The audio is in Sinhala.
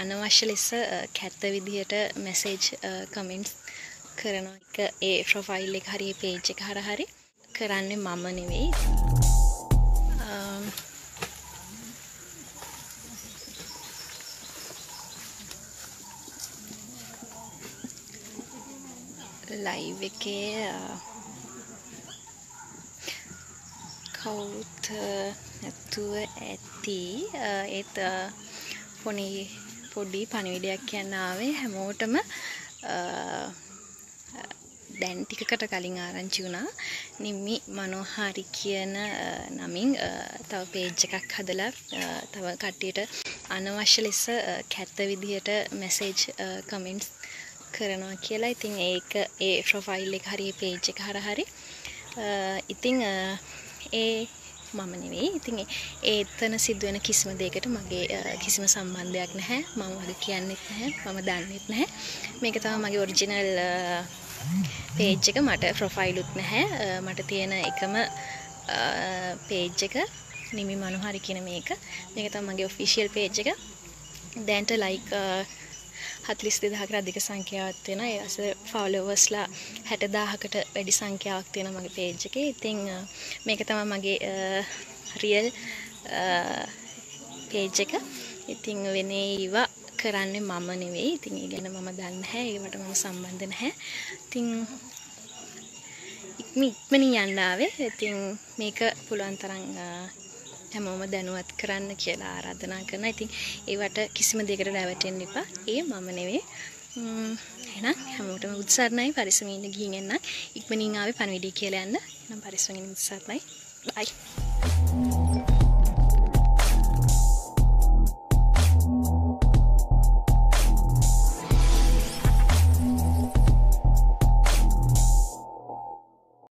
අනවශ්‍ය ලෙස කැත විදියට මැසේජ් කමෙන්ට්ස් කරන එක ඒ ප්‍රොෆයිල් එක හරිය page එක හරහරි කරන්නේ මම නෙවෙයි. ලයිව් එකේ කවුත් නැතුව ඇති ඒත් පොඩි පණිවිඩයක් කියන්න ආවේ හැමෝටම දැන් ටිකකට කලින් ආරංචි වුණා නිම්මි මනෝහාරි කියන නමින් තව page එකක් හදලා තව කට්ටියට අනවශ්‍ය ලෙස කැත විදියට message comments කරනවා කියලා. ඉතින් ඒක ඒ ප්‍රොෆයිල් එක හරිය page එක හරහරි ඉතින් ඒ මම නෙවෙයි. ඉතින් ඒ එතන සිද්ධ වෙන කිසිම දෙයකට මගේ කිසිම සම්බන්ධයක් නැහැ. මම වගේ කියන්නෙත් නැහැ. මම දන්නෙත් නැහැ. මේක තමයි මගේ ඔරිජිනල් page එක. මට ප්‍රොෆයිල් උත් නැහැ. මට තියෙන එකම page එක නිමි මනෝහරි කියන මේක. මේක තමයි මගේ official page එක. දැන්ට like 42000කට අධික සංඛ්‍යාවක් තියෙනවා. ඒ අස ෆෝලෝවර්ස්ලා 60000කට වැඩි සංඛ්‍යාවක් තියෙනවා මගේ page එකේ. ඉතින් මේක තමයි මගේ real page එක. ඉතින් වෙන ඒවා කරන්නේ මම නෙවෙයි. ඉතින් ඒ ගැන මම දන්නේ නැහැ. ඒකට මම සම්බන්ධ නැහැ. ඉතින් ඉක්මනින් යන්න ආවේ. ඉතින් මේක පුළුවන් තරම් හැමෝම දැනුවත් කරන්න කියලා ආරාධනා කරනවා. ඉතින් ඒවට කිසිම දෙයකට රැවටෙන්න එපා. ඒ මම නෙවෙයි. එහෙනම් හැමෝටම උත්සාහයි පරිස්සමින් ඉන්න ගිහින් එන්න. ඉක්මනින් ආවේ පණවිඩිය කියලා යන්න. එහෙනම් පරිස්සමින් ඉන්න උත්සාහයි. බයි.